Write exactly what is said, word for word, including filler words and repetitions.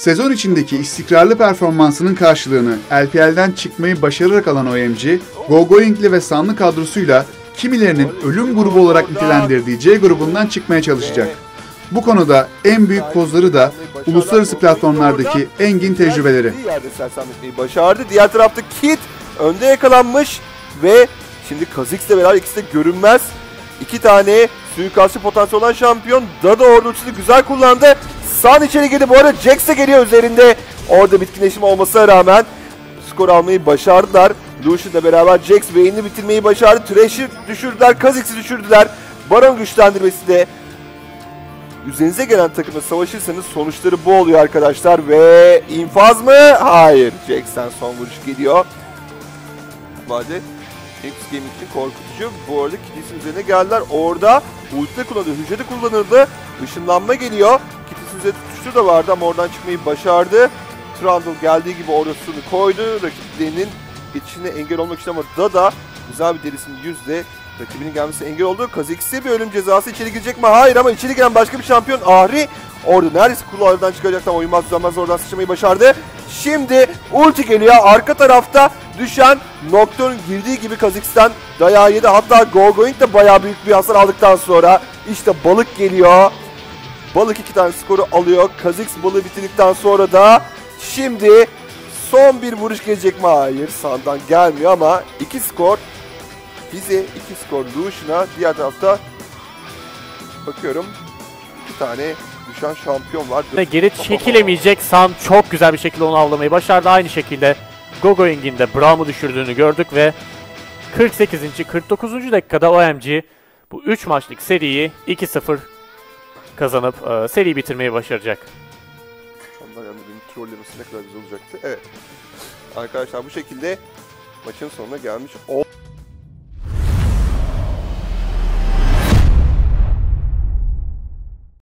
Sezon içindeki istikrarlı performansının karşılığını L P L'den çıkmayı başararak alan O M G, Gogoing'li ve Sanlı kadrosuyla kimilerinin ölüm grubu olarak nitelendirdiği C grubundan çıkmaya çalışacak. Bu konuda en büyük kozları da uluslararası platformlardaki engin tecrübeleri. Başardı. Diğer tarafta Kit önde yakalanmış ve şimdi Kha'Zix'le beraber ikisi de görünmez. İki tane suikastçı potansiyel olan şampiyon. Dada orada uçtu, güzel kullandı. San içeri girdi. Bu arada Jax de geliyor üzerinde. Orada bitkinleşme olmasına rağmen skor almayı başardılar. Lucian'la beraber Jax Vayne'i bitirmeyi başardı. Thresh'i düşürdüler. Kha'Zix'i düşürdüler. Baron güçlendirmesi de. Üzerinize gelen takımla savaşırsanız sonuçları bu oluyor arkadaşlar. Ve infaz mı? Hayır. Jax'ten son vuruş geliyor. Vade. X Game için korkutucu. Bu arada Kit'in üzerine geldiler. Orada ulti kullanıldı. Hücre de kullanıldı. Işınlanma geliyor. Kit'in üzerine tutuşu da vardı ama oradan çıkmayı başardı. Trundle geldiği gibi orasını koydu. Rakiplerinin geçişine engel olmak için ama Dada güzel bir derisinin yüzde rakibinin gelmesine engel oldu. Kha'Zix'e bir ölüm cezası. İçeri girecek mi? Hayır ama içeri giren başka bir şampiyon Ahri. Orada neredeyse kulağından çıkacaktan oyunmaz düzenmez oradan sıçramayı başardı. Şimdi ulti geliyor. Arka tarafta düşen Nocturne girdiği gibi Kha'Zix'ten dayağı yedi. Hatta Gogoing de bayağı büyük bir hasar aldıktan sonra işte balık geliyor. Balık iki tane skoru alıyor. Kha'Zix balığı bitirdikten sonra da şimdi son bir vuruş gelecek mi? Hayır. Sandan gelmiyor ama iki skor Fize, iki skor Lucian'a. Diğer tarafta bakıyorum iki tane düşen şampiyon var. Ve geri çekilemeyecek. San çok güzel bir şekilde onu avlamayı başardı. Aynı şekilde Gogoing'in de Braum'u düşürdüğünü gördük ve kırk sekizinci kırk dokuzuncu dakikada O M G bu üç maçlık seriyi iki sıfır kazanıp e, seriyi bitirmeyi başaracak. Onlar yani benim trollemesi ne kadar güzel olacaktı. Evet. Arkadaşlar bu şekilde maçın sonuna gelmiş.